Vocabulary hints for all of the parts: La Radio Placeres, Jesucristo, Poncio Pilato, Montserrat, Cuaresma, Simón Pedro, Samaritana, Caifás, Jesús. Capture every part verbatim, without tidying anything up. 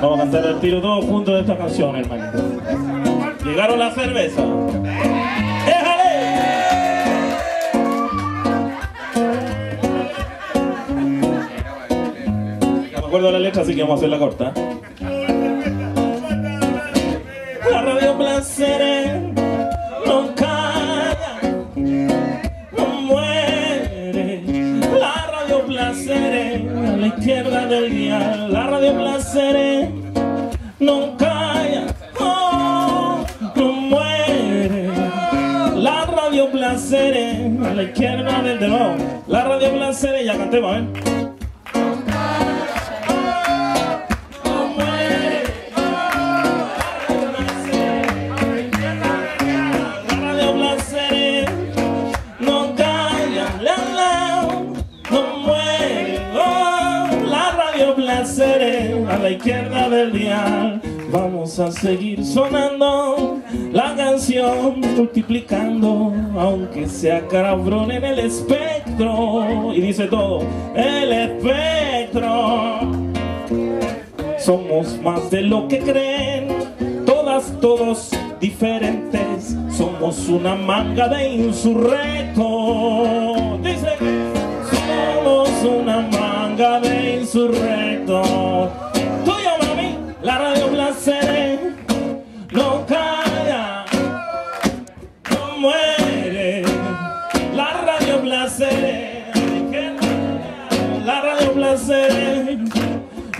Vamos a cantar el tiro todos juntos de esta canción, hermanito. Llegaron las cervezas. ¡Éjale! No me acuerdo la letra, así que vamos a hacerla corta. La Radio Placeres no calla, no muere. La Radio Placeres a la izquierda del día. La Radio Placeres no calla, oh, no muere. La Radio Placeres a la izquierda del día. La Radio Placeres, ya cantemos, ¿eh? A la izquierda del dial, vamos a seguir sonando la canción, multiplicando, aunque sea cabrón en el espectro. Y dice todo, el espectro. Somos más de lo que creen, todas, todos diferentes. Somos una manga de insurrectos. Dice, somos una manga de insurrectos. La Radio Placeres no calla, no muere. La Radio Placeres, la Radio Placeres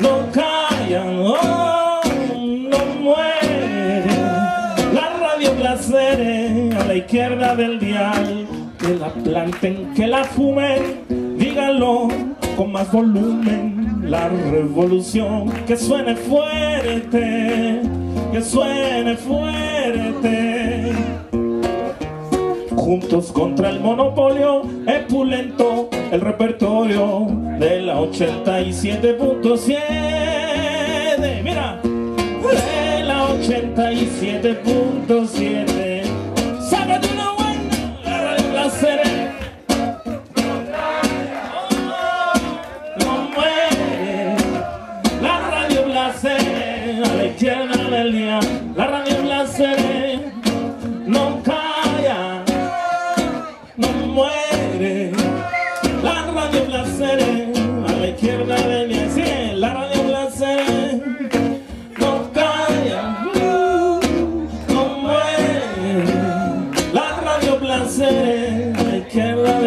no calla, oh, no muere. La Radio Placeres a la izquierda del dial, que la planten, que la fumen, díganlo con más volumen. La revolución que suene fuerte, que suene fuerte. Juntos contra el monopolio, es pulento el repertorio de la ochenta y siete punto siete. Mira, de la ochenta y siete punto siete. Sácate una buena, la Radio Placeres. La Radio Placeres no calla, no muere. La Radio Placeres a la izquierda de mi asiento. La Radio Placeres no calla, no muere. La Radio Placeres a la izquierda.